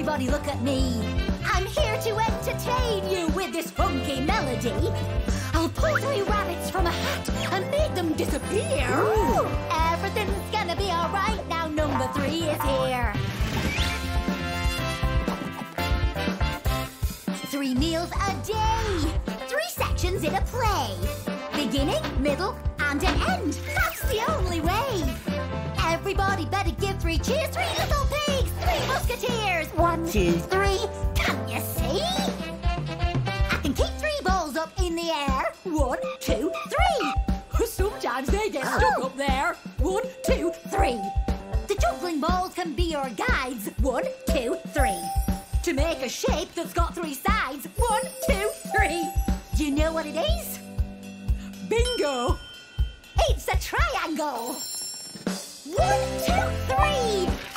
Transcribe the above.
Everybody look at me. I'm here to entertain you with this funky melody. I'll pull 3 rabbits from a hat and make them disappear. Ooh. Everything's gonna be alright now. Number 3 is here. 3 meals a day. 3 sections in a play. Beginning, middle, and an end. That's the only way. Everybody better give 3 cheers. 3 little pigs. 3 musketeers. 1, 2, 3. Can you see? I can keep 3 balls up in the air. 1, 2, 3. Sometimes they get stuck up there. 1, 2, 3. The juggling balls can be your guides. 1, 2, 3. To make a shape that's got 3 sides. 1, 2, 3. Do you know what it is? Bingo! It's a triangle! 1, 2, 3!